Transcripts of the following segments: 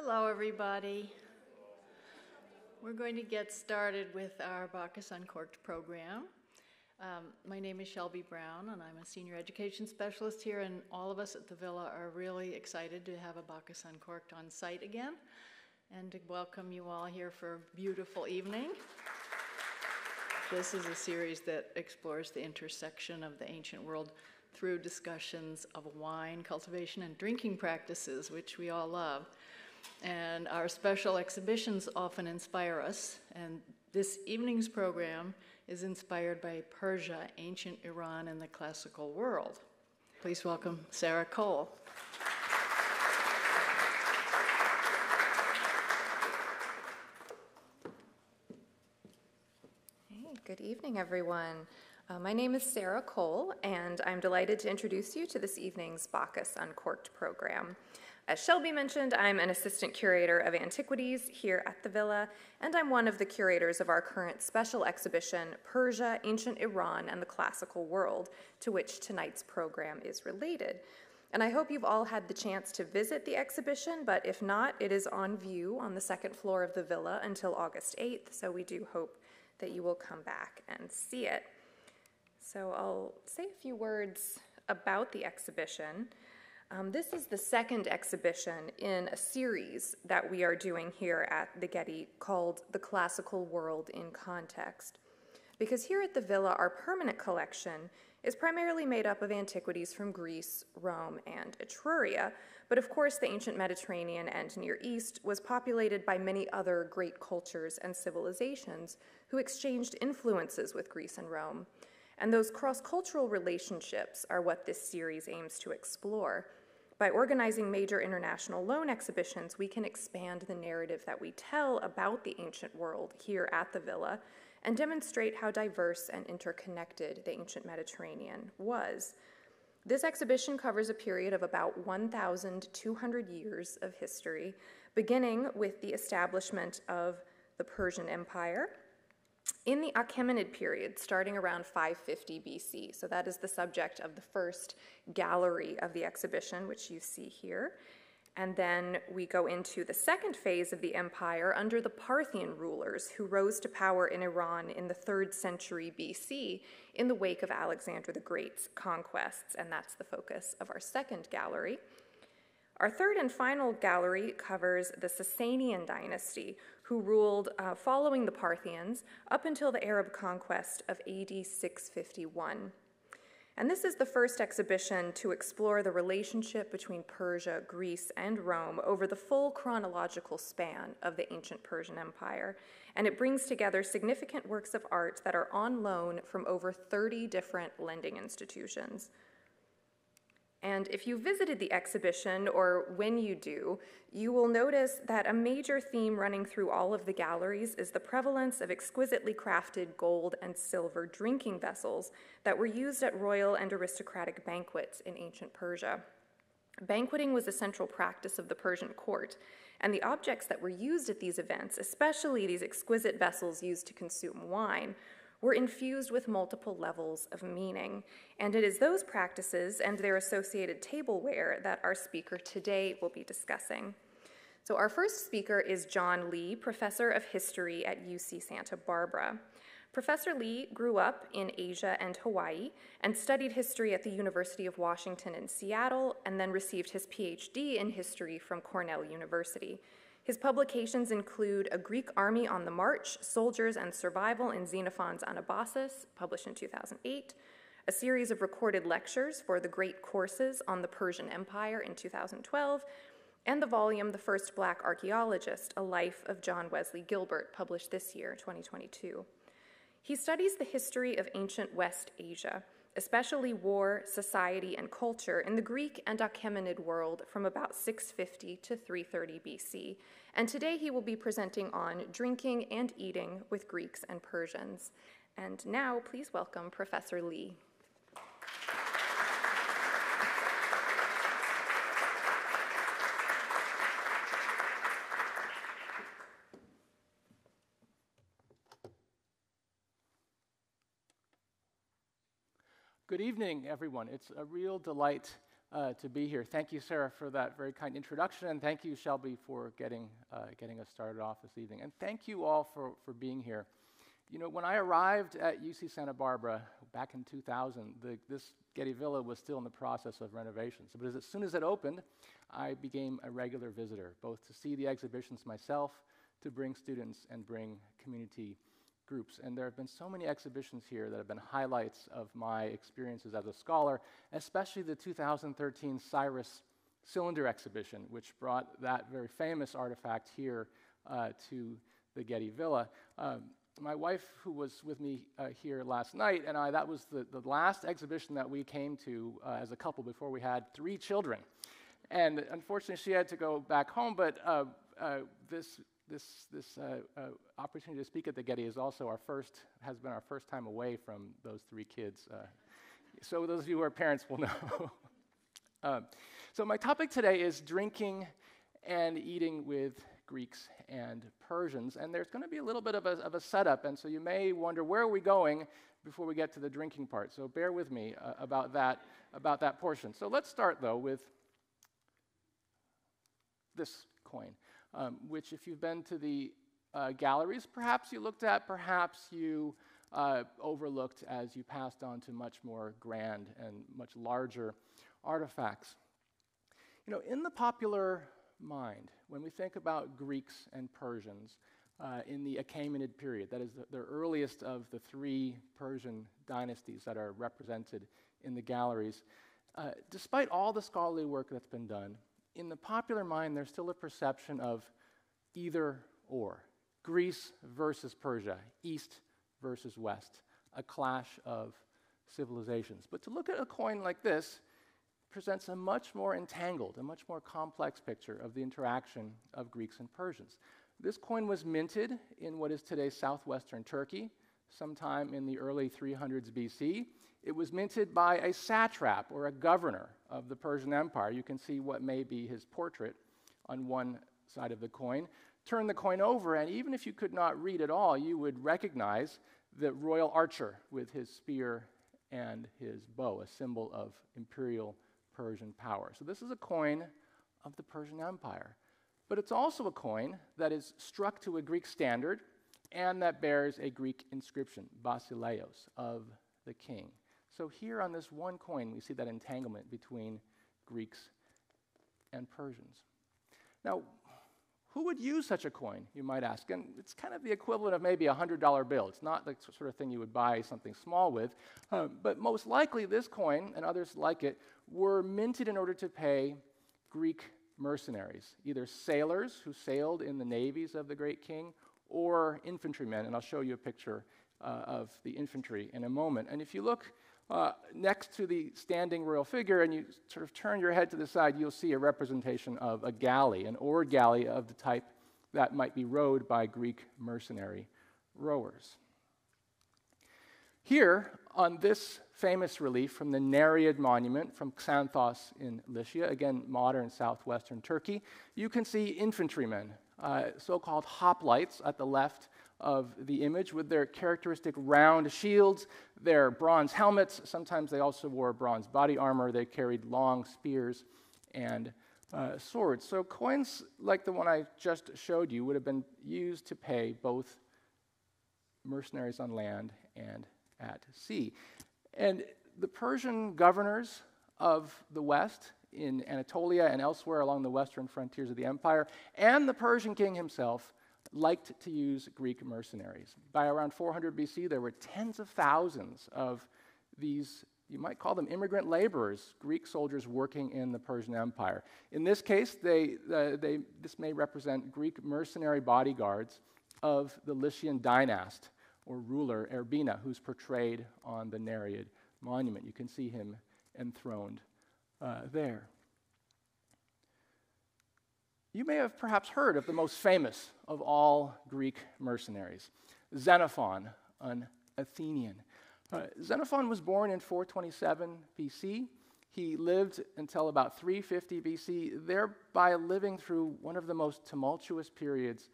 Hello, everybody. We're going to get started with our Bacchus Uncorked program. My name is Shelby Brown, and I'm a senior education specialist here, and all of us at the Villa are really excited to have a Bacchus Uncorked on site again, and to welcome you all here for a beautiful evening. This is a series that explores the intersection of the ancient world through discussions of wine, cultivation, and drinking practices, which we all love. And our special exhibitions often inspire us, and this evening's program is inspired by Persia, Ancient Iran, and the Classical World. Please welcome Sarah Cole. Hey, good evening, everyone. My name is Sarah Cole, and I'm delighted to introduce you to this evening's Bacchus Uncorked program. As Shelby mentioned, I'm an assistant curator of antiquities here at the Villa, and I'm one of the curators of our current special exhibition, Persia, Ancient Iran, and the Classical World, to which tonight's program is related. And I hope you've all had the chance to visit the exhibition, but if not, it is on view on the second floor of the Villa until August 8th, so we do hope that you will come back and see it. So I'll say a few words about the exhibition. This is the second exhibition in a series that we are doing here at the Getty called The Classical World in Context. Because here at the Villa, our permanent collection is primarily made up of antiquities from Greece, Rome, and Etruria. But of course, the ancient Mediterranean and Near East was populated by many other great cultures and civilizations who exchanged influences with Greece and Rome. And those cross-cultural relationships are what this series aims to explore. By organizing major international loan exhibitions, we can expand the narrative that we tell about the ancient world here at the Villa and demonstrate how diverse and interconnected the ancient Mediterranean was. This exhibition covers a period of about 1,200 years of history, beginning with the establishment of the Persian Empire in the Achaemenid period, starting around 550 BC. So that is the subject of the first gallery of the exhibition, which you see here. And then we go into the second phase of the empire under the Parthian rulers, who rose to power in Iran in the 3rd century BC in the wake of Alexander the Great's conquests. And that's the focus of our second gallery. Our third and final gallery covers the Sasanian dynasty, who ruled following the Parthians up until the Arab conquest of AD 651. And this is the first exhibition to explore the relationship between Persia, Greece, and Rome over the full chronological span of the ancient Persian Empire. And it brings together significant works of art that are on loan from over 30 different lending institutions. And if you visited the exhibition, or when you do, you will notice that a major theme running through all of the galleries is the prevalence of exquisitely crafted gold and silver drinking vessels that were used at royal and aristocratic banquets in ancient Persia. Banqueting was a central practice of the Persian court, and the objects that were used at these events, especially these exquisite vessels used to consume wine, were infused with multiple levels of meaning. And it is those practices and their associated tableware that our speaker today will be discussing. So our first speaker is John Lee, professor of history at UC Santa Barbara. Professor Lee grew up in Asia and Hawaii and studied history at the University of Washington in Seattle, and then received his PhD in history from Cornell University. His publications include A Greek Army on the March, Soldiers and Survival in Xenophon's Anabasis, published in 2008, a series of recorded lectures for the Great Courses on the Persian Empire in 2012, and the volume The First Black Archaeologist, A Life of John Wesley Gilbert, published this year, 2022. He studies the history of ancient West Asia, especially war, society, and culture in the Greek and Achaemenid world from about 650 to 330 BC. And today he will be presenting on drinking and eating with Greeks and Persians. And now, please welcome Professor Lee. Good evening, everyone. It's a real delight to be here. Thank you, Sarah, for that very kind introduction, and thank you, Shelby, for getting us started off this evening. And thank you all for being here. You know, when I arrived at UC Santa Barbara back in 2000, this Getty Villa was still in the process of renovations. But as soon as it opened, I became a regular visitor, both to see the exhibitions myself, to bring students, and bring community groups. And there have been so many exhibitions here that have been highlights of my experiences as a scholar, especially the 2013 Cyrus Cylinder exhibition, which brought that very famous artifact here to the Getty Villa. My wife, who was with me here last night, and I, that was the last exhibition that we came to as a couple before we had three children. And unfortunately, she had to go back home, but this opportunity to speak at the Getty is also has been our first time away from those three kids. So those of you who are parents will know. So my topic today is drinking and eating with Greeks and Persians, and there's going to be a little bit of a setup, and so you may wonder, where are we going before we get to the drinking part? So bear with me about that portion. So let's start, though, with this coin, which, if you've been to the galleries, perhaps you looked at, perhaps you overlooked as you passed on to much more grand and much larger artifacts. You know, in the popular mind, when we think about Greeks and Persians in the Achaemenid period, that is the earliest of the three Persian dynasties that are represented in the galleries, despite all the scholarly work that's been done, in the popular mind there's still a perception of either or, Greece versus Persia, East versus West, a clash of civilizations. But to look at a coin like this presents a much more entangled, a much more complex picture of the interaction of Greeks and Persians. This coin was minted in what is today southwestern Turkey, sometime in the early 300s BC. It was minted by a satrap or a governor of the Persian Empire. You can see what may be his portrait on one side of the coin. Turn the coin over, and even if you could not read at all, you would recognize the royal archer with his spear and his bow, a symbol of imperial Persian power. So this is a coin of the Persian Empire, but it's also a coin that is struck to a Greek standard and that bears a Greek inscription, Basileios, of the king. So here on this one coin, we see that entanglement between Greeks and Persians. Now, who would use such a coin, you might ask? And it's kind of the equivalent of maybe a $100 bill. It's not the sort of thing you would buy something small with. But most likely this coin, and others like it, were minted in order to pay Greek mercenaries, either sailors who sailed in the navies of the great king, or infantrymen. And I'll show you a picture of the infantry in a moment. And if you look next to the standing royal figure, and you sort of turn your head to the side, you'll see a representation of a galley, an oared galley of the type that might be rowed by Greek mercenary rowers. Here, on this famous relief from the Nereid Monument from Xanthos in Lycia, again, modern southwestern Turkey, you can see infantrymen, so-called hoplites at the left of the image, with their characteristic round shields, their bronze helmets. Sometimes they also wore bronze body armor. They carried long spears and swords. So coins like the one I just showed you would have been used to pay both mercenaries on land and at sea. And the Persian governors of the West in Anatolia and elsewhere along the western frontiers of the empire, and the Persian king himself, liked to use Greek mercenaries. By around 400 BC, there were tens of thousands of these, you might call them immigrant laborers, Greek soldiers working in the Persian Empire. In this case, this may represent Greek mercenary bodyguards of the Lycian dynast, or ruler Erbina, who's portrayed on the Nereid Monument. You can see him enthroned there. You may have perhaps heard of the most famous of all Greek mercenaries, Xenophon, an Athenian. Xenophon was born in 427 BC. He lived until about 350 BC, thereby living through one of the most tumultuous periods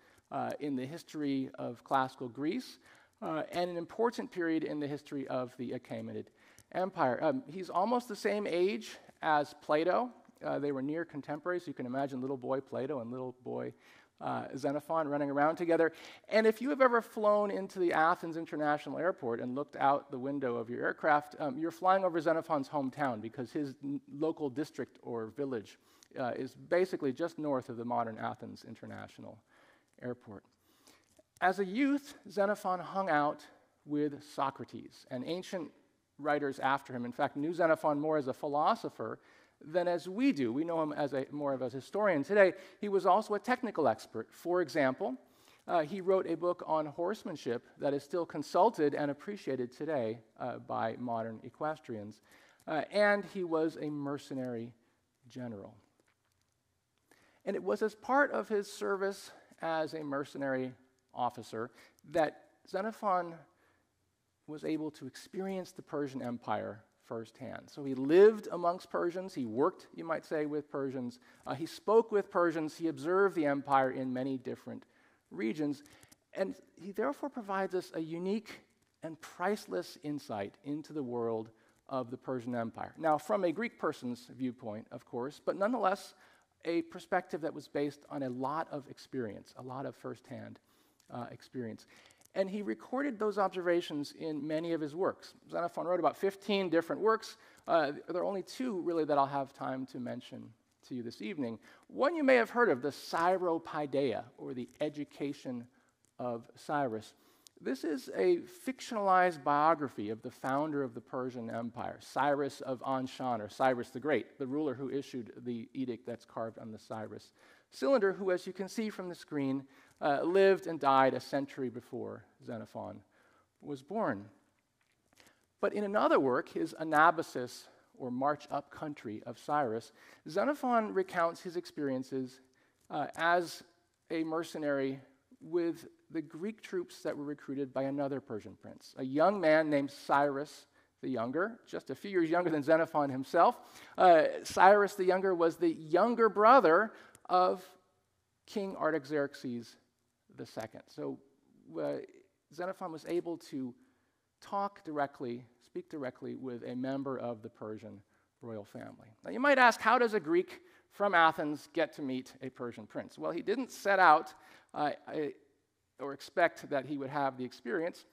in the history of classical Greece, and an important period in the history of the Achaemenid Empire. He's almost the same age as Plato. They were near contemporaries. You can imagine little boy Plato and little boy Xenophon running around together. And if you have ever flown into the Athens International Airport and looked out the window of your aircraft, you're flying over Xenophon's hometown because his local district or village is basically just north of the modern Athens International Airport. As a youth, Xenophon hung out with Socrates and ancient writers after him. In fact, knew Xenophon more as a philosopher than as we do. We know him as more of a historian. Today, he was also a technical expert. For example, he wrote a book on horsemanship that is still consulted and appreciated today by modern equestrians. And he was a mercenary general. And it was as part of his service as a mercenary officer that Xenophon was able to experience the Persian Empire firsthand. So he lived amongst Persians, he worked, you might say, with Persians, he spoke with Persians, he observed the empire in many different regions, and he therefore provides us a unique and priceless insight into the world of the Persian Empire. Now, from a Greek person's viewpoint, of course, but nonetheless, a perspective that was based on a lot of experience, a lot of firsthand experience. And he recorded those observations in many of his works. Xenophon wrote about 15 different works. There are only two, really, that I'll have time to mention to you this evening. One you may have heard of, the Cyropaedia, or the Education of Cyrus. This is a fictionalized biography of the founder of the Persian Empire, Cyrus of Anshan, or Cyrus the Great, the ruler who issued the edict that's carved on the Cyrus Cylinder, who, as you can see from the screen, lived and died a century before Xenophon was born. But in another work, his Anabasis, or March Up Country of Cyrus, Xenophon recounts his experiences as a mercenary with the Greek troops that were recruited by another Persian prince, a young man named Cyrus the Younger, just a few years younger than Xenophon himself. Cyrus the Younger was the younger brother of King Artaxerxes II. So Xenophon was able to speak directly with a member of the Persian royal family. Now you might ask, how does a Greek from Athens get to meet a Persian prince? Well, he didn't set out or expect that he would have the experience.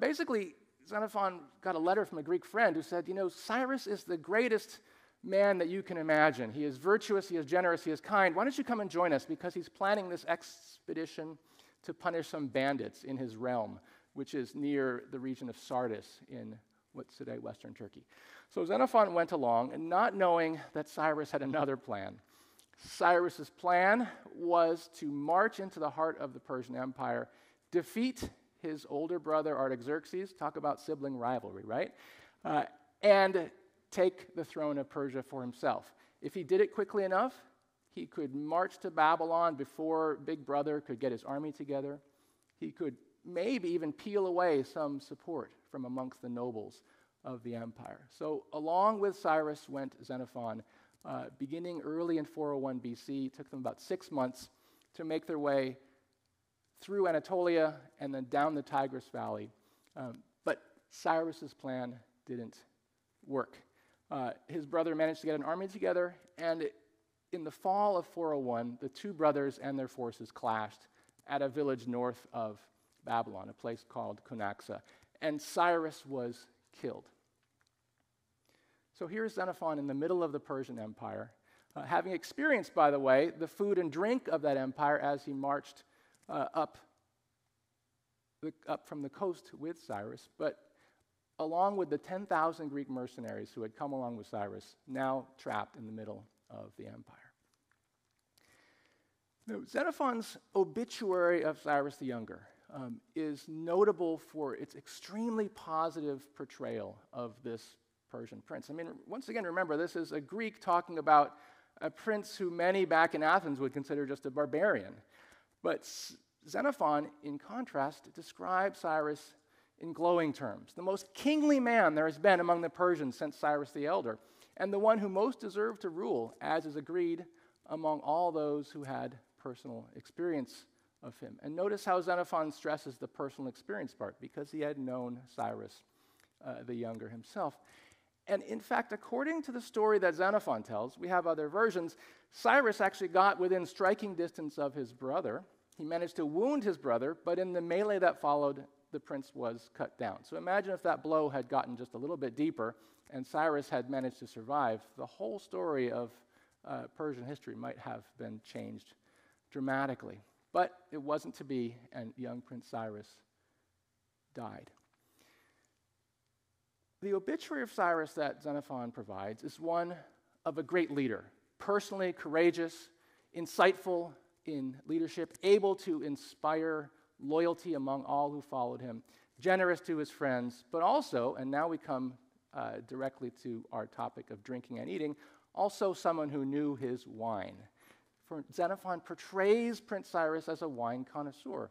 Basically, Xenophon got a letter from a Greek friend who said, you know, Cyrus is the greatest man that you can imagine. He is virtuous, he is generous, he is kind. Why don't you come and join us? Because he's planning this expedition to punish some bandits in his realm, which is near the region of Sardis in what's today western Turkey. So Xenophon went along, and not knowing that Cyrus had another plan. Cyrus's plan was to march into the heart of the Persian Empire, defeat his older brother Artaxerxes, talk about sibling rivalry, right? And take the throne of Persia for himself. If he did it quickly enough, he could march to Babylon before Big Brother could get his army together. He could maybe even peel away some support from amongst the nobles of the empire. So along with Cyrus went Xenophon, beginning early in 401 BC. It took them about 6 months to make their way through Anatolia and then down the Tigris Valley. But Cyrus's plan didn't work. His brother managed to get an army together, and in the fall of 401, the two brothers and their forces clashed at a village north of Babylon, a place called Cunaxa, and Cyrus was killed. So here's Xenophon in the middle of the Persian Empire, having experienced, by the way, the food and drink of that empire as he marched up from the coast with Cyrus, but along with the 10,000 Greek mercenaries who had come along with Cyrus, now trapped in the middle of the empire. Now, Xenophon's obituary of Cyrus the Younger is notable for its extremely positive portrayal of this Persian prince. I mean, once again, remember, this is a Greek talking about a prince who many back in Athens would consider just a barbarian. But Xenophon, in contrast, describes Cyrus in glowing terms, the most kingly man there has been among the Persians since Cyrus the Elder, and the one who most deserved to rule, as is agreed among all those who had personal experience of him. And notice how Xenophon stresses the personal experience part, because he had known Cyrus the Younger himself. And in fact, according to the story that Xenophon tells, we have other versions, Cyrus actually got within striking distance of his brother. He managed to wound his brother, but in the melee that followed, the prince was cut down. So imagine if that blow had gotten just a little bit deeper and Cyrus had managed to survive. The whole story of Persian history might have been changed dramatically. But it wasn't to be, and young Prince Cyrus died. The obituary of Cyrus that Xenophon provides is one of a great leader, personally courageous, insightful in leadership, able to inspire loyalty among all who followed him, generous to his friends, but also, and now we come directly to our topic of drinking and eating, also someone who knew his wine. For Xenophon portrays Prince Cyrus as a wine connoisseur,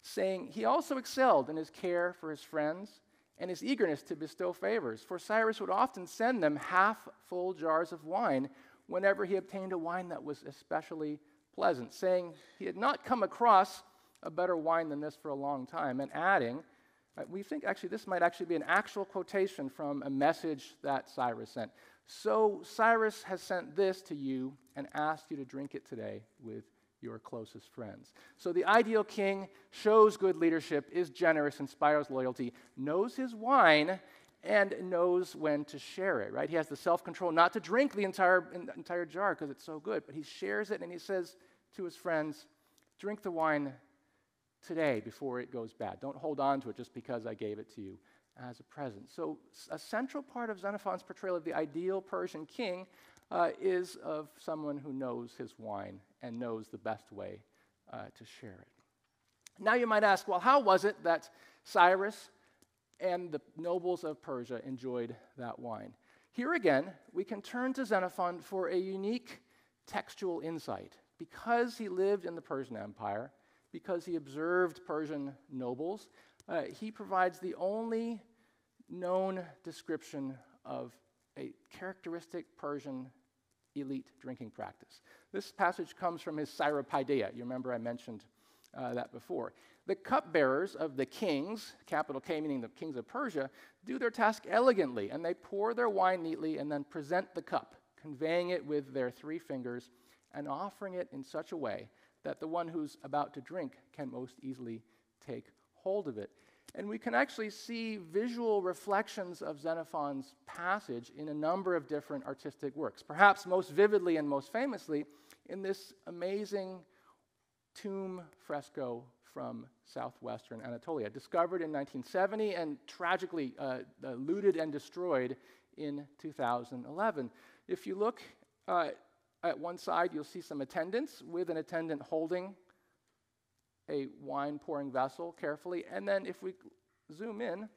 saying he also excelled in his care for his friends and his eagerness to bestow favors, for Cyrus would often send them half-full jars of wine whenever he obtained a wine that was especially pleasant, saying he had not come across a better wine than this for a long time, and adding, we think actually this might actually be an actual quotation from a message that Cyrus sent. So Cyrus has sent this to you and asked you to drink it today with your closest friends. So the ideal king shows good leadership, is generous, inspires loyalty, knows his wine, and knows when to share it, right? He has the self-control not to drink the entire jar because it's so good, but he shares it and he says to his friends, drink the wine today before it goes bad. Don't hold on to it just because I gave it to you as a present. So a central part of Xenophon's portrayal of the ideal Persian king is of someone who knows his wine and knows the best way to share it. Now you might ask, well, how was it that Cyrus and the nobles of Persia enjoyed that wine? Here again, we can turn to Xenophon for a unique textual insight. Because he lived in the Persian Empire, because he observed Persian nobles, he provides the only known description of a characteristic Persian elite drinking practice. This passage comes from his Cyropaedia. You remember I mentioned that before. The cupbearers of the kings, capital K meaning the kings of Persia, do their task elegantly, and they pour their wine neatly and then present the cup, conveying it with their three fingers and offering it in such a way that the one who's about to drink can most easily take hold of it. And we can actually see visual reflections of Xenophon's passage in a number of different artistic works, perhaps most vividly and most famously in this amazing tomb fresco from southwestern Anatolia, discovered in 1970 and tragically looted and destroyed in 2011. If you look at one side, you'll see some attendants with an attendant holding a wine-pouring vessel carefully. And then if we zoom in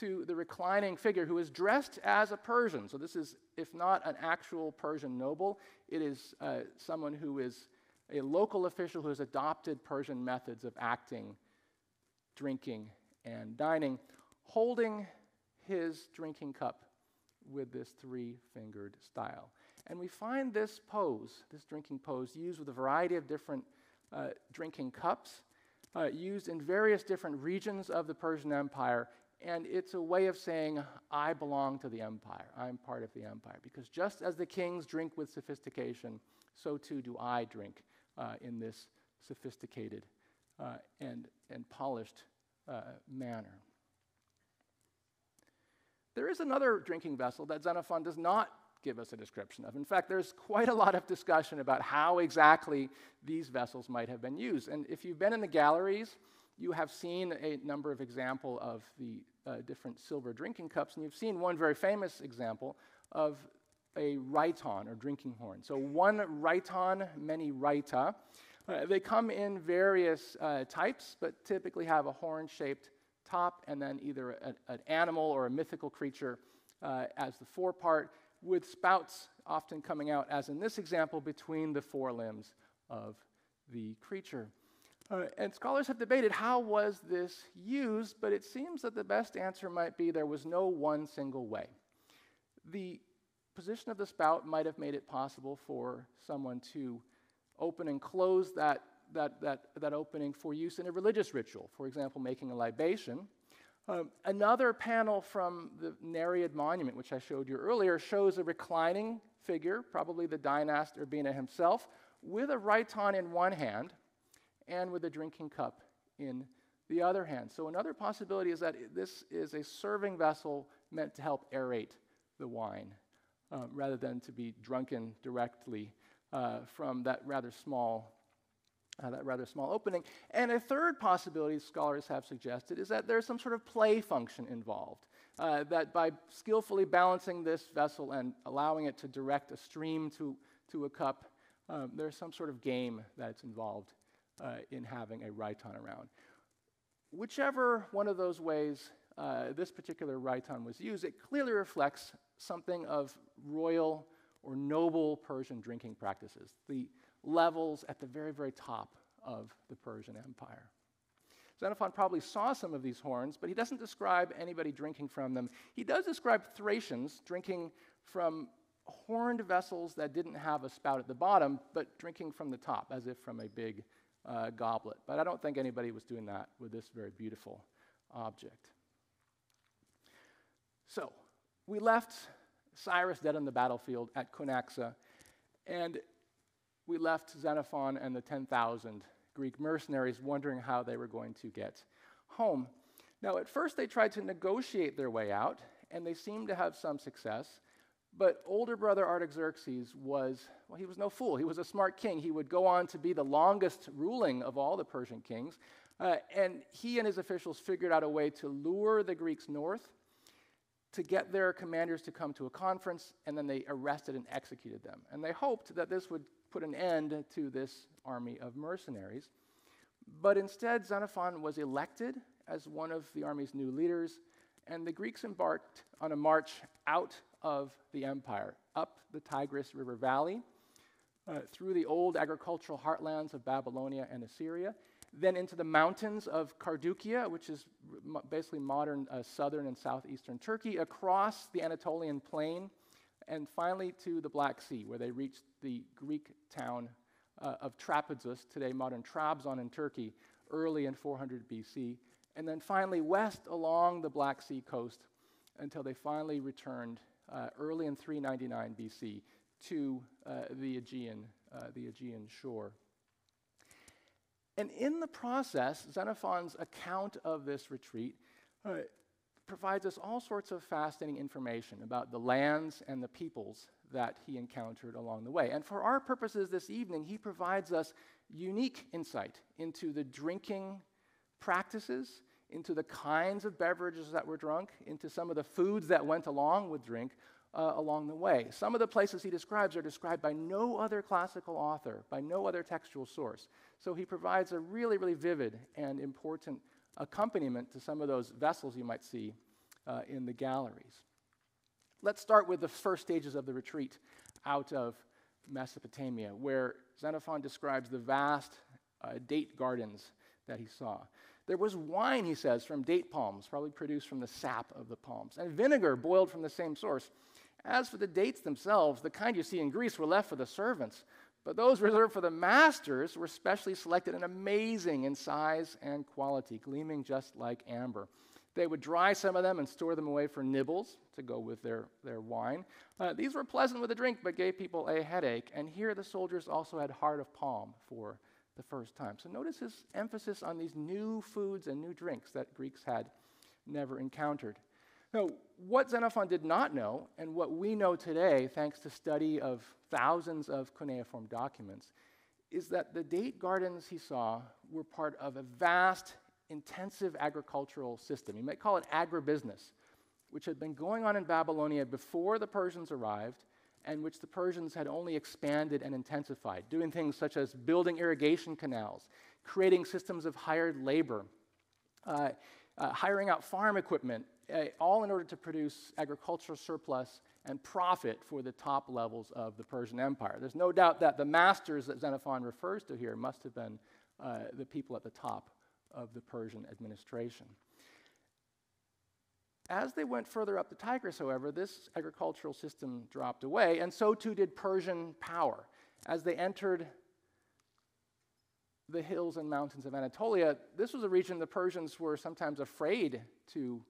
to the reclining figure who is dressed as a Persian. So this is, if not an actual Persian noble, it is someone who is a local official who has adopted Persian methods of acting, drinking, and dining, holding his drinking cup with this three-fingered style. And we find this pose, this drinking pose, used with a variety of different drinking cups, used in various different regions of the Persian Empire, and it's a way of saying, I belong to the empire, I'm part of the empire, because just as the kings drink with sophistication, so too do I drink in this sophisticated and polished manner. There is another drinking vessel that Xenophon does not give us a description of. In fact, there's quite a lot of discussion about how exactly these vessels might have been used. And if you've been in the galleries, you have seen a number of examples of the different silver drinking cups, and you've seen one very famous example of a rhyton, or drinking horn. So one rhyton, many rhyta. They come in various types, but typically have a horn-shaped top, and then either an animal or a mythical creature as the forepart, with spouts often coming out, as in this example, between the forelimbs of the creature. And scholars have debated how was this used, but it seems that the best answer might be there was no one single way. The position of the spout might have made it possible for someone to open and close that opening for use in a religious ritual, for example, making a libation. Another panel from the Nereid Monument, which I showed you earlier, shows a reclining figure, probably the dynast Urbina himself, with a rhyton in one hand and with a drinking cup in the other hand. So another possibility is that this is a serving vessel meant to help aerate the wine, rather than to be drunken directly from that rather small opening. And a third possibility scholars have suggested is that there's some sort of play function involved, that by skillfully balancing this vessel and allowing it to direct a stream to a cup, there's some sort of game that's involved in having a rhyton around. Whichever one of those ways this particular rhyton was used, it clearly reflects something of royal or noble Persian drinking practices, the levels at the very, very top of the Persian Empire. Xenophon probably saw some of these horns, but he doesn't describe anybody drinking from them. He does describe Thracians drinking from horned vessels that didn't have a spout at the bottom, but drinking from the top, as if from a big goblet. But I don't think anybody was doing that with this very beautiful object. So we left Cyrus dead on the battlefield at Cunaxa, and we left Xenophon and the 10,000 Greek mercenaries wondering how they were going to get home. Now, at first they tried to negotiate their way out, and they seemed to have some success, but older brother Artaxerxes was, well, he was no fool. He was a smart king. He would go on to be the longest ruling of all the Persian kings, and he and his officials figured out a way to lure the Greeks north, to get their commanders to come to a conference, and then they arrested and executed them. And they hoped that this would put an end to this army of mercenaries. But instead, Xenophon was elected as one of the army's new leaders, and the Greeks embarked on a march out of the empire, up the Tigris River Valley, through the old agricultural heartlands of Babylonia and Assyria, then into the mountains of Carduchia, which is basically modern southern and southeastern Turkey, across the Anatolian plain, and finally to the Black Sea, where they reached the Greek town of Trapezus, today modern Trabzon in Turkey, early in 400 BC, and then finally west along the Black Sea coast until they finally returned early in 399 BC to the Aegean shore. And in the process, Xenophon's account of this retreat provides us all sorts of fascinating information about the lands and the peoples that he encountered along the way. And for our purposes this evening, he provides us unique insight into the drinking practices, into the kinds of beverages that were drunk, into some of the foods that went along with drink along the way. Some of the places he describes are described by no other classical author, by no other textual source. So he provides a really, really vivid and important accompaniment to some of those vessels you might see in the galleries. Let's start with the first stages of the retreat out of Mesopotamia, where Xenophon describes the vast date gardens that he saw. There was wine, he says, from date palms, probably produced from the sap of the palms, and vinegar boiled from the same source. As for the dates themselves, the kind you see in Greece were left for the servants, but those reserved for the masters were specially selected and amazing in size and quality, gleaming just like amber. They would dry some of them and store them away for nibbles to go with their wine. These were pleasant with a drink, but gave people a headache, and here the soldiers also had heart of palm for the first time. So notice his emphasis on these new foods and new drinks that Greeks had never encountered. Now, what Xenophon did not know, and what we know today thanks to study of thousands of cuneiform documents, is that the date gardens he saw were part of a vast, intensive agricultural system. You might call it agribusiness, which had been going on in Babylonia before the Persians arrived, and which the Persians had only expanded and intensified, doing things such as building irrigation canals, creating systems of hired labor, hiring out farm equipment, all in order to produce agricultural surplus and profit for the top levels of the Persian Empire. There's no doubt that the masters that Xenophon refers to here must have been the people at the top of the Persian administration. As they went further up the Tigris, however, this agricultural system dropped away, and so too did Persian power. As they entered the hills and mountains of Anatolia, this was a region the Persians were sometimes afraid to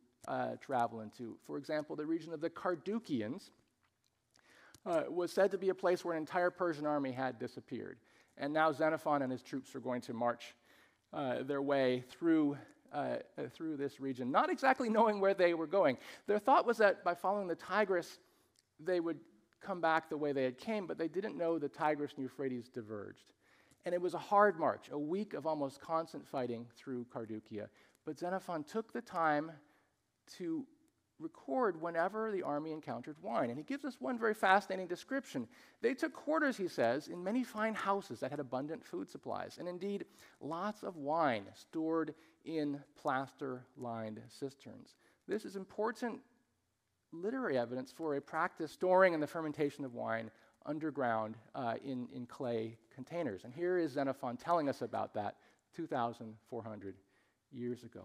travel into. For example, the region of the Carduchians was said to be a place where an entire Persian army had disappeared. And now Xenophon and his troops are going to march their way through this region, not exactly knowing where they were going. Their thought was that by following the Tigris, they would come back the way they had came, but they didn't know the Tigris and Euphrates diverged. And it was a hard march, a week of almost constant fighting through Carduchia. But Xenophon took the time to record whenever the army encountered wine. And he gives us one very fascinating description. They took quarters, he says, in many fine houses that had abundant food supplies, and indeed lots of wine stored in plaster-lined cisterns. This is important literary evidence for a practice storing and the fermentation of wine underground in clay containers. And here is Xenophon telling us about that 2,400 years ago.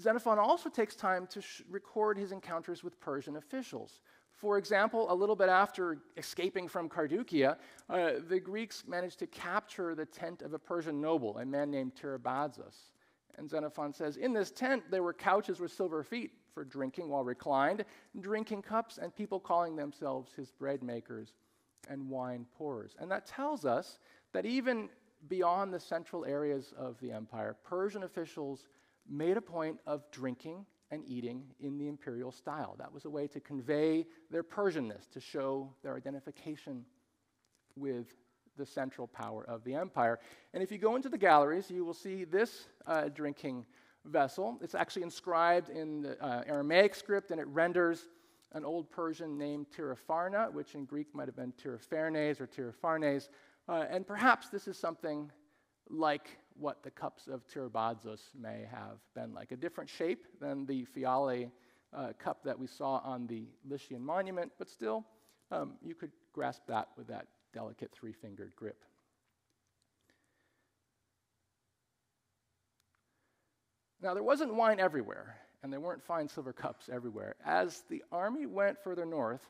Xenophon also takes time to record his encounters with Persian officials. For example, a little bit after escaping from Carduchia, the Greeks managed to capture the tent of a Persian noble, a man named Tirabazos. And Xenophon says, in this tent there were couches with silver feet for drinking while reclined, drinking cups, and people calling themselves his bread makers and wine pourers. And that tells us that even beyond the central areas of the empire, Persian officials made a point of drinking and eating in the imperial style. That was a way to convey their Persianness, to show their identification with the central power of the empire. And if you go into the galleries, you will see this drinking vessel. It's actually inscribed in the Aramaic script, and it renders an old Persian name Tirafarna, which in Greek might have been Tirafarnes or Tirafarnes. And perhaps this is something like what the cups of Tirabazos may have been like, a different shape than the Fiale cup that we saw on the Lycian monument, but still you could grasp that with that delicate three-fingered grip. Now, there wasn't wine everywhere, and there weren't fine silver cups everywhere. As the army went further north,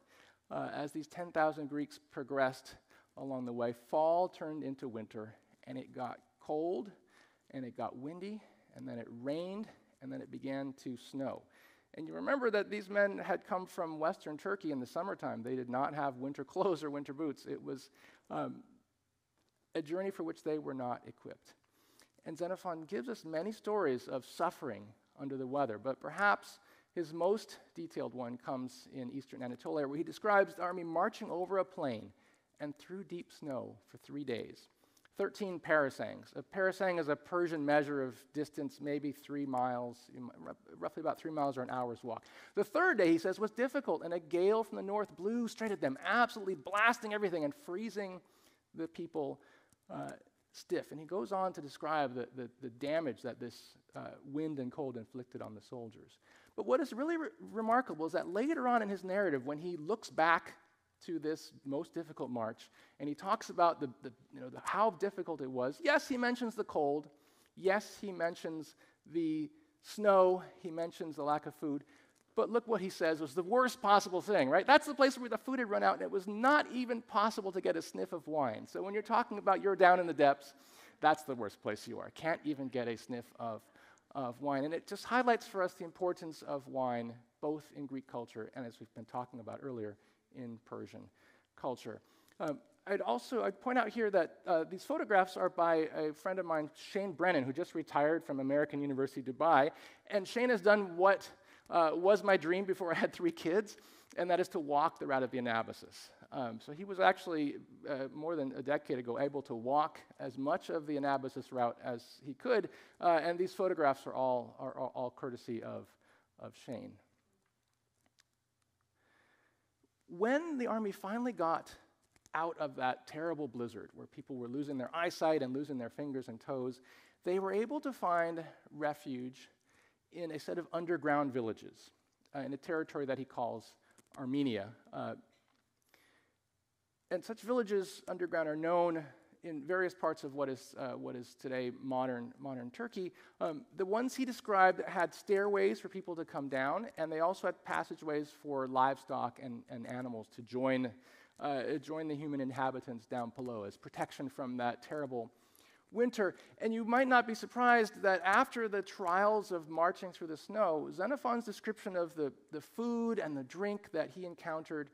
as these 10,000 Greeks progressed along the way, fall turned into winter, and it got cold, and it got windy, and then it rained, and then it began to snow. And you remember that these men had come from Western Turkey in the summertime. They did not have winter clothes or winter boots. It was a journey for which they were not equipped. And Xenophon gives us many stories of suffering under the weather, but perhaps his most detailed one comes in eastern Anatolia, where he describes the army marching over a plain and through deep snow for 3 days. 13 parasangs. A parasang is a Persian measure of distance, maybe 3 miles, roughly about 3 miles or an hour's walk. The third day, he says, was difficult, and a gale from the north blew straight at them, absolutely blasting everything and freezing the people stiff. And he goes on to describe the damage that this wind and cold inflicted on the soldiers. But what is really remarkable is that later on in his narrative, when he looks back to this most difficult march, and he talks about how difficult it was. Yes, he mentions the cold. Yes, he mentions the snow. He mentions the lack of food. But look what he says was the worst possible thing, right? That's the place where the food had run out, and it was not even possible to get a sniff of wine. So when you're talking about you're down in the depths, that's the worst place you are. Can't even get a sniff of wine. And it just highlights for us the importance of wine, both in Greek culture and, as we've been talking about earlier, in Persian culture. I'd point out here that these photographs are by a friend of mine, Shane Brennan, who just retired from American University, Dubai. And Shane has done what was my dream before I had 3 kids, and that is to walk the route of the Anabasis. So he was actually, more than a decade ago, able to walk as much of the Anabasis route as he could, and these photographs are all courtesy of Shane. When the army finally got out of that terrible blizzard where people were losing their eyesight and losing their fingers and toes, they were able to find refuge in a set of underground villages in a territory that he calls Armenia. And such villages underground are known in various parts of what is today modern Turkey. The ones he described had stairways for people to come down, and they also had passageways for livestock and animals to join It joined the human inhabitants down below as protection from that terrible winter. And you might not be surprised that after the trials of marching through the snow, Xenophon's description of the food and the drink that he encountered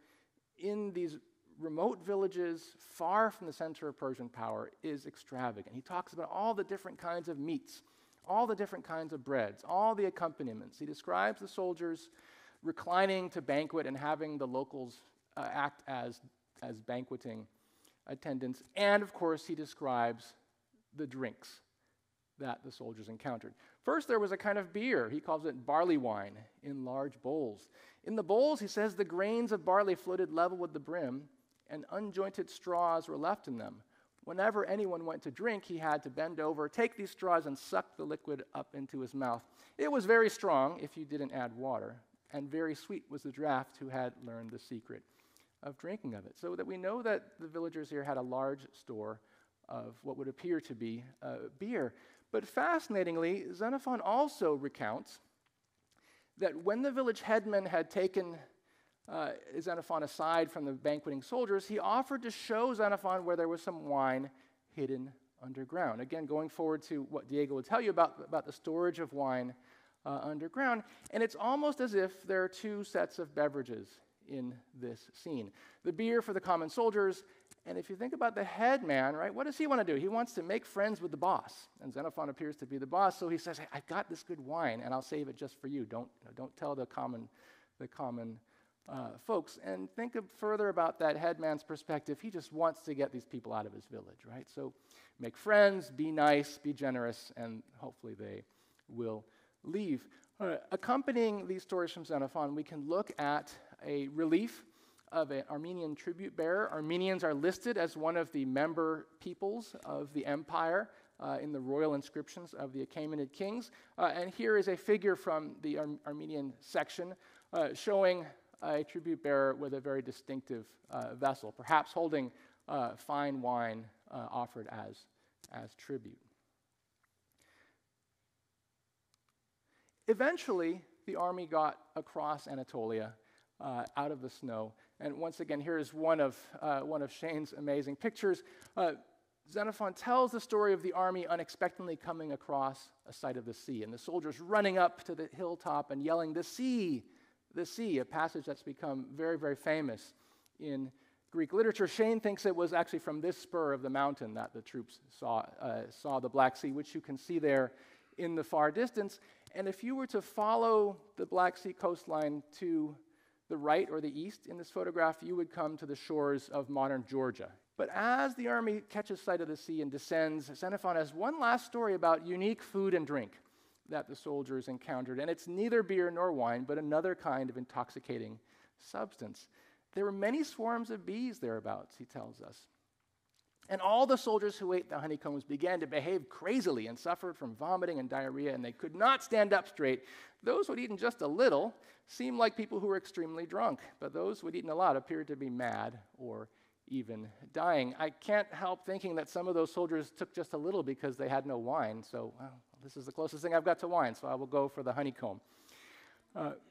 in these remote villages far from the center of Persian power is extravagant. He talks about all the different kinds of meats, all the different kinds of breads, all the accompaniments. He describes the soldiers reclining to banquet and having the locals act as banqueting attendants. And of course, he describes the drinks that the soldiers encountered. First, there was a kind of beer. He calls it barley wine in large bowls. In the bowls, he says, the grains of barley floated level with the brim, and unjointed straws were left in them. Whenever anyone went to drink, he had to bend over, take these straws, and suck the liquid up into his mouth. It was very strong if you didn't add water, and very sweet was the draught who had learned the secret of drinking of it. So that we know that the villagers here had a large store of what would appear to be beer. But fascinatingly, Xenophon also recounts that when the village headman had taken Xenophon aside from the banqueting soldiers, he offered to show Xenophon where there was some wine hidden underground. Again, going forward to what Diego will tell you about the storage of wine underground, and it's almost as if there are two sets of beverages in this scene. The beer for the common soldiers, and if you think about the headman, right, what does he want to do? He wants to make friends with the boss, and Xenophon appears to be the boss, so he says, hey, I've got this good wine, and I'll save it just for you. Don't tell the common folks. And think further about that headman's perspective. He just wants to get these people out of his village, right? So make friends, be nice, be generous, and hopefully they will leave. Accompanying these stories from Xenophon, we can look at a relief of an Armenian tribute bearer. Armenians are listed as one of the member peoples of the empire in the royal inscriptions of the Achaemenid kings. And here is a figure from the Armenian section showing a tribute bearer with a very distinctive vessel, perhaps holding fine wine offered as tribute. Eventually, the army got across Anatolia out of the snow. And once again, here is one of Shane's amazing pictures. Xenophon tells the story of the army unexpectedly coming across a site of the sea, and the soldiers running up to the hilltop and yelling, "The sea! The sea," a passage that's become very, very famous in Greek literature. Shane thinks it was actually from this spur of the mountain that the troops saw the Black Sea, which you can see there in the far distance. And if you were to follow the Black Sea coastline to the right or the east in this photograph, you would come to the shores of modern Georgia. But as the army catches sight of the sea and descends, Xenophon has one last story about unique food and drink that the soldiers encountered, and it's neither beer nor wine, but another kind of intoxicating substance. There were many swarms of bees thereabouts, he tells us. And all the soldiers who ate the honeycombs began to behave crazily and suffered from vomiting and diarrhea, and they could not stand up straight. Those who had eaten just a little seemed like people who were extremely drunk, but those who had eaten a lot appeared to be mad or even dying. I can't help thinking that some of those soldiers took just a little because they had no wine, so, well, this is the closest thing I've got to wine, so I will go for the honeycomb.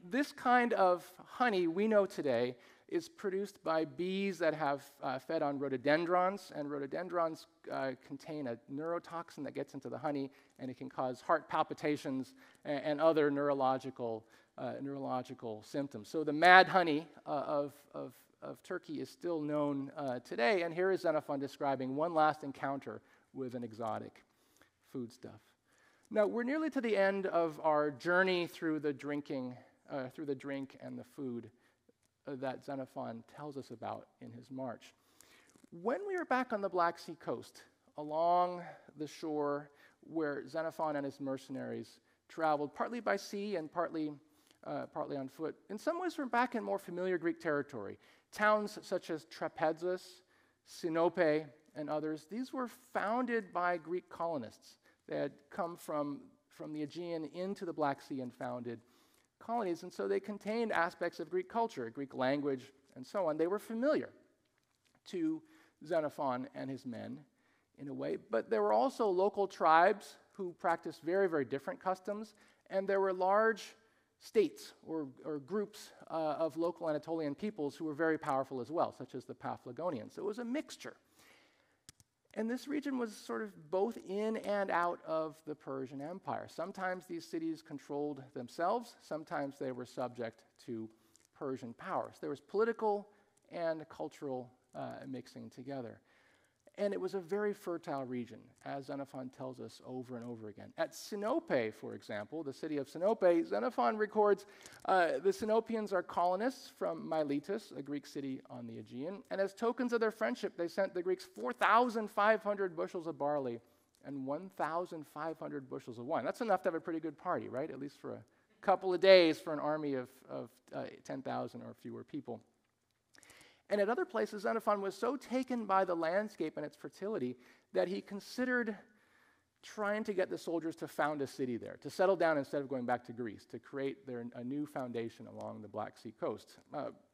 This kind of honey we know today is produced by bees that have fed on rhododendrons, and rhododendrons contain a neurotoxin that gets into the honey, and it can cause heart palpitations and other neurological symptoms. So the mad honey of Turkey is still known today, and here is Xenophon describing one last encounter with an exotic foodstuff. Now, we're nearly to the end of our journey through the drink and the food that Xenophon tells us about in his march. When we are back on the Black Sea coast, along the shore where Xenophon and his mercenaries traveled, partly by sea and partly on foot, in some ways we're back in more familiar Greek territory. Towns such as Trapezus, Sinope, and others, these were founded by Greek colonists. They had come from the Aegean into the Black Sea and founded colonies, and so they contained aspects of Greek culture, Greek language, and so on. They were familiar to Xenophon and his men in a way, but there were also local tribes who practiced very, very different customs, and there were large states or groups of local Anatolian peoples who were very powerful as well, such as the Paphlagonians. So it was a mixture. And this region was sort of both in and out of the Persian Empire. Sometimes these cities controlled themselves, sometimes they were subject to Persian power. So there was political and cultural mixing together. And it was a very fertile region, as Xenophon tells us over and over again. At Sinope, for example, the city of Sinope, Xenophon records the Sinopeans are colonists from Miletus, a Greek city on the Aegean, and as tokens of their friendship, they sent the Greeks 4,500 bushels of barley and 1,500 bushels of wine. That's enough to have a pretty good party, right? At least for a couple of days for an army of 10,000 or fewer people. And at other places, Xenophon was so taken by the landscape and its fertility that he considered trying to get the soldiers to found a city there, to settle down instead of going back to Greece, to create a new foundation along the Black Sea coast.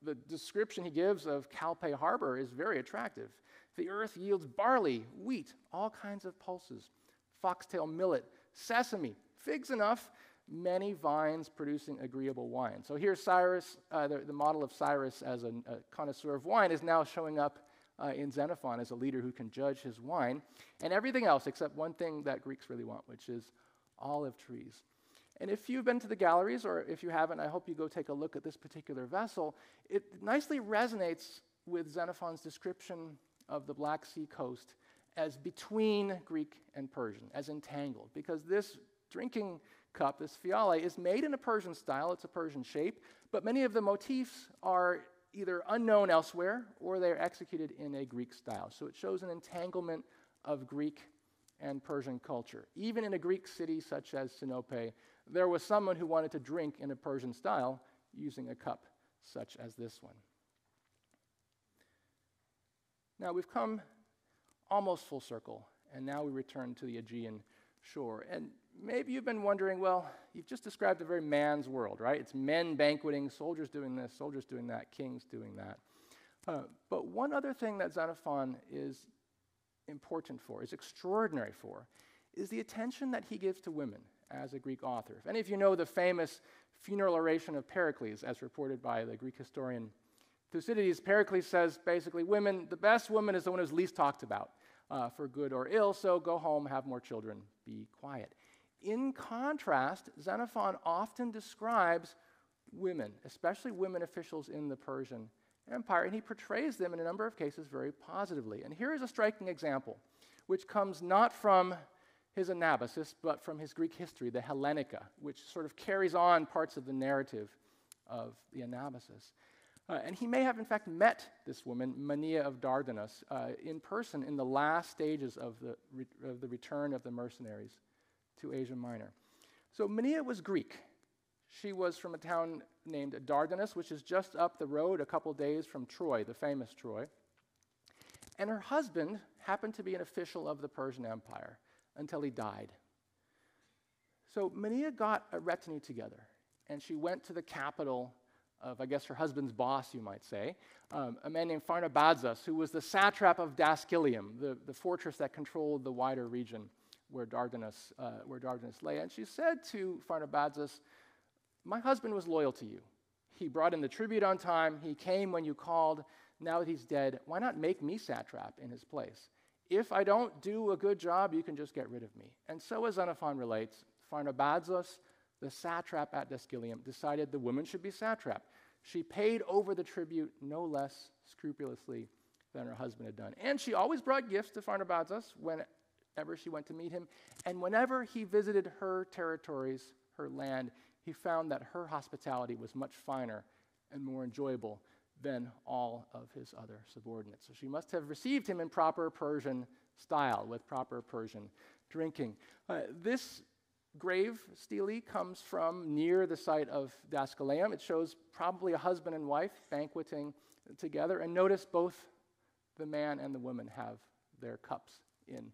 The description he gives of Calpe Harbor is very attractive. The earth yields barley, wheat, all kinds of pulses, foxtail millet, sesame, figs enough, many vines producing agreeable wine. So here Cyrus, the model of Cyrus as a connoisseur of wine is now showing up in Xenophon as a leader who can judge his wine and everything else except one thing that Greeks really want, which is olive trees. And if you've been to the galleries, or if you haven't, I hope you go take a look at this particular vessel. It nicely resonates with Xenophon's description of the Black Sea coast as between Greek and Persian, as entangled, because this drinking cup, this fiale, is made in a Persian style, it's a Persian shape, but many of the motifs are either unknown elsewhere or they're executed in a Greek style. So it shows an entanglement of Greek and Persian culture. Even in a Greek city such as Sinope, there was someone who wanted to drink in a Persian style using a cup such as this one. Now we've come almost full circle, and now we return to the Aegean shore. And maybe you've been wondering, well, you've just described a very man's world, right? It's men banqueting, soldiers doing this, soldiers doing that, kings doing that. But one other thing that Xenophon is important for, is extraordinary for, is the attention that he gives to women as a Greek author. If any of you know the famous funeral oration of Pericles, as reported by the Greek historian Thucydides, Pericles says basically, women, the best woman is the one who's least talked about for good or ill, so go home, have more children, be quiet. In contrast, Xenophon often describes women, especially women officials in the Persian Empire, and he portrays them in a number of cases very positively. And here is a striking example, which comes not from his Anabasis, but from his Greek history, the Hellenica, which sort of carries on parts of the narrative of the Anabasis. And he may have, in fact, met this woman, Mania of Dardanus, in person in the last stages of the return of the mercenaries to Asia Minor. So Mania was Greek. She was from a town named Dardanus, which is just up the road a couple days from Troy, the famous Troy. And her husband happened to be an official of the Persian Empire until he died. So Mania got a retinue together, and she went to the capital of, I guess, her husband's boss, you might say, a man named Pharnabazos, who was the satrap of Dascilium, the fortress that controlled the wider region where Dardanus lay. And she said to Pharnabazos, my husband was loyal to you. He brought in the tribute on time. He came when you called. Now that he's dead, why not make me satrap in his place? If I don't do a good job, you can just get rid of me. And so as Xenophon relates, Pharnabazos, the satrap at Dascilium, decided the woman should be satrap. She paid over the tribute no less scrupulously than her husband had done. And she always brought gifts to Pharnabazos whenever she went to meet him, and whenever he visited her territories, her land, he found that her hospitality was much finer and more enjoyable than all of his other subordinates. So she must have received him in proper Persian style, with proper Persian drinking. This grave stele comes from near the site of Dascalium. It shows probably a husband and wife banqueting together, and notice both the man and the woman have their cups in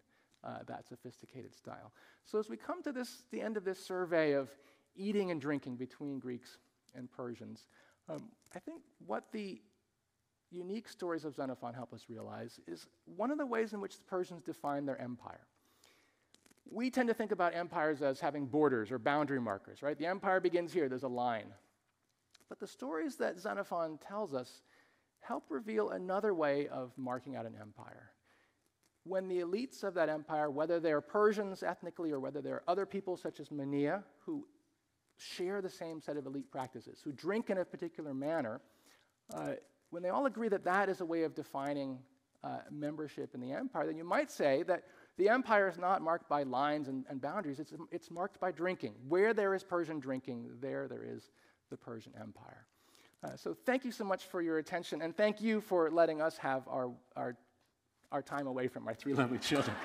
that sophisticated style. So as we come to the end of this survey of eating and drinking between Greeks and Persians, I think what the unique stories of Xenophon help us realize is one of the ways in which the Persians define their empire. we tend to think about empires as having borders or boundary markers, right? The empire begins here, there's a line. But the stories that Xenophon tells us help reveal another way of marking out an empire. When the elites of that empire, whether they're Persians ethnically or whether they're other people such as Mania, who share the same set of elite practices, who drink in a particular manner, when they all agree that that is a way of defining membership in the empire, then you might say that the empire is not marked by lines and boundaries, it's marked by drinking. Where there is Persian drinking, there is the Persian Empire. So thank you so much for your attention, and thank you for letting us have our time away from our three lonely children.